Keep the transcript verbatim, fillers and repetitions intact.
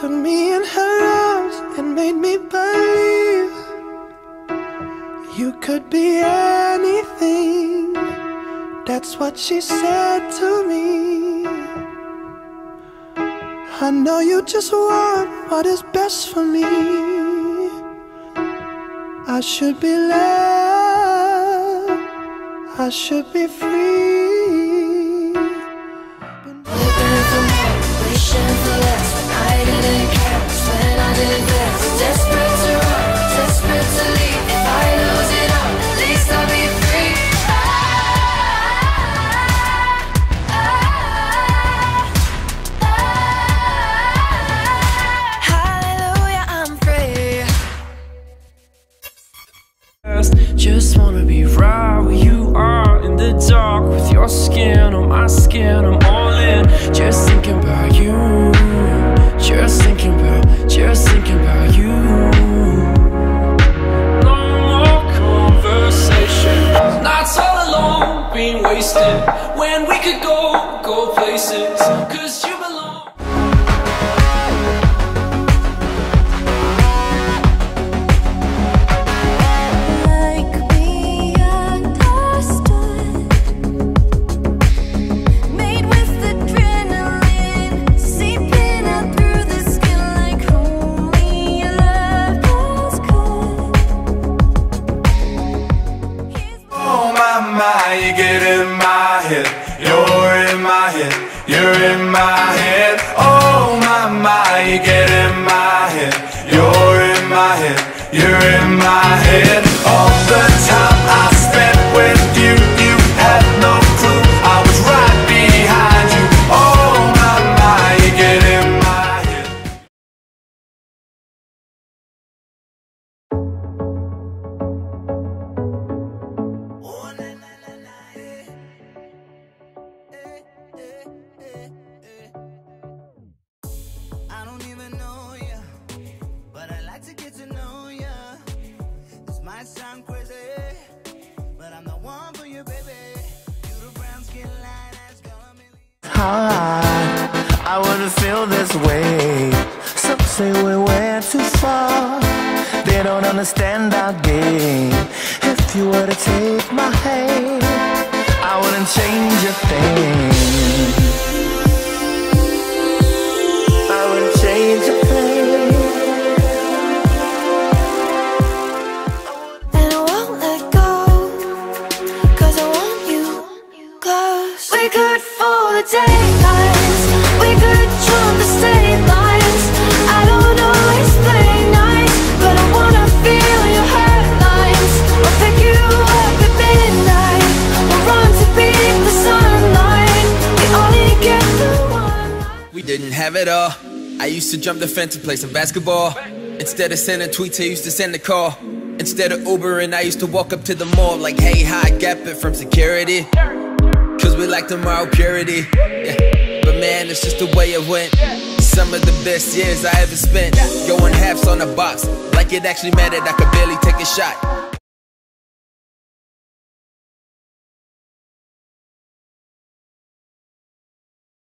took me in her arms and made me believe you could be anything. That's what she said to me. I know you just want what is best for me. I should be loved, I should be free. Hoping for more, wishing for less. When I didn't care, it's when I didn't guess. Desperate to run, desperate to leave. If I lose it all, at least I'll be free. Just wanna be right where you are, in the dark with your skin on my skin. I'm all in, just thinking about you, just thinking about, just thinking about you. No more conversations, nights all alone being wasted, when we could go, go places, cause you belong. You get in my head, you're in my head, you're in my head. Oh my my, you get in my head, you're in my head, you're in my head. All the time I spent with you, you had no clue I was right behind you. Oh my my, you get in my head. I sound crazy, but I'm the one for you, baby. You the brown skin line that's gonna be. Hi, I wanna feel this way. Some say we went too far. They don't understand our game. If you were to take my hand, I wouldn't change a thing. I wouldn't change a thing. Didn't have it all. I used to jump the fence and play some basketball. Instead of sending tweets, I used to send a call. Instead of Ubering, I used to walk up to the mall like, hey, hi, Gap it from security. Cause we like the moral purity. Yeah. But man, it's just the way it went. Some of the best years I ever spent. Going halves on a box, like it actually mattered. I could barely take a shot.